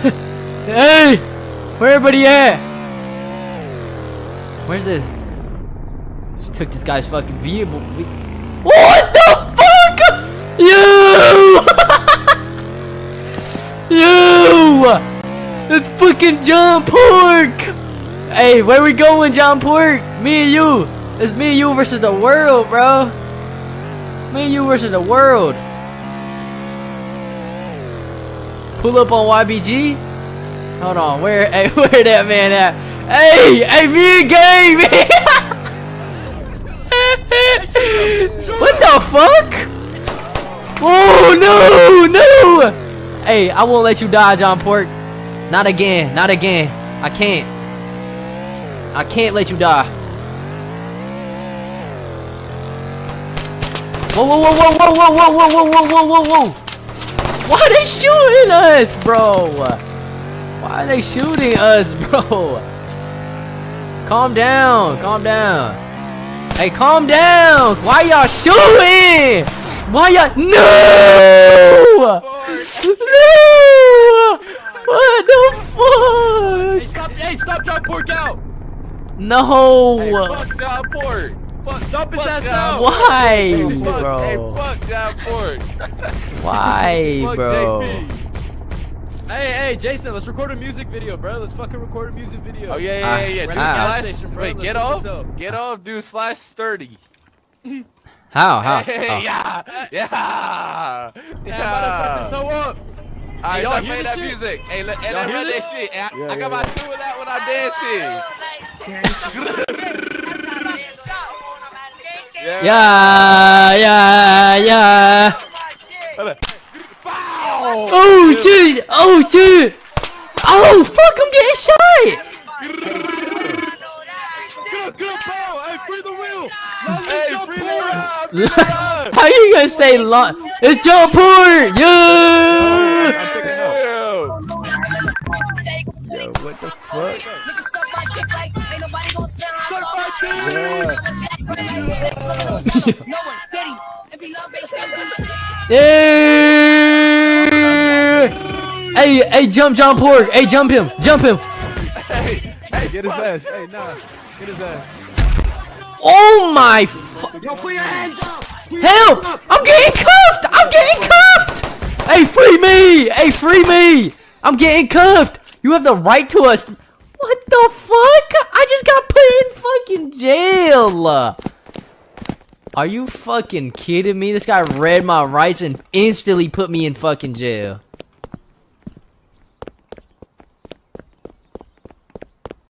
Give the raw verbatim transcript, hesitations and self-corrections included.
Hey! Where everybody at? Where's this? Just took this guy's fucking vehicle. What the fuck? You! You! It's fucking John Pork! Hey, where we going, John Pork? Me and you. It's me and you versus the world, bro. Me and you versus the world. Pull up on Y B G? Hold on, where hey, where that man at? Hey, hey, me and gang, man! What the fuck? Oh no, no! Hey, I won't let you die, John Pork. Not again, not again. I can't. I can't let you die. Whoa, whoa, whoa, whoa, whoa, whoa, whoa, whoa, whoa, whoa, whoa, whoa! Why they shooting us, bro? Why are they shooting us, bro? Calm down, calm down. Hey, calm down. Why y'all shooting? Why y'all? No! No! What the fuck? Hey, stop! Hey, stop! John Pork out! No! Hey, fuck John Pork! Fuck, dump his ass out! Why, bro? Hey, fuck John Pork! Why, bro? Hey, hey, Jason, let's record a music video, bro. Let's fucking record a music video. Oh, yeah, yeah, yeah. yeah. Right uh, slash, station, bro. Wait, let's get off? Get off, dude. Slash sturdy. How? How? Hey, oh. Yeah. Yeah. Yeah. Yeah. So up. All right, y'all play that shit? Music. Hey, let, hey, let me that shit. Hey, I, yeah, I got yeah, my yeah. two of that when I'm dancing. Yeah, yeah, yeah. yeah. yeah. Oh, oh shit! Oh shit! Oh fuck! I'm getting shot! Good, good, pal! Hey, free the wheel! Hey, free the wheel! How you gonna say lot? It's John Pork! Yeah! Yo, what the fuck? Yeah. Yeah. Hey, hey, jump John Pork. Hey, jump him. Jump him. Hey, hey, get his ass. Hey, nah. Get his ass. Oh my fuck. Yo, put your hands up. Help! I'm getting cuffed. I'm getting cuffed. Hey, free me. Hey, free me. I'm getting cuffed. You have the right to us. What the fuck? I just got put in fucking jail. Are you fucking kidding me? This guy read my rights and instantly put me in fucking jail.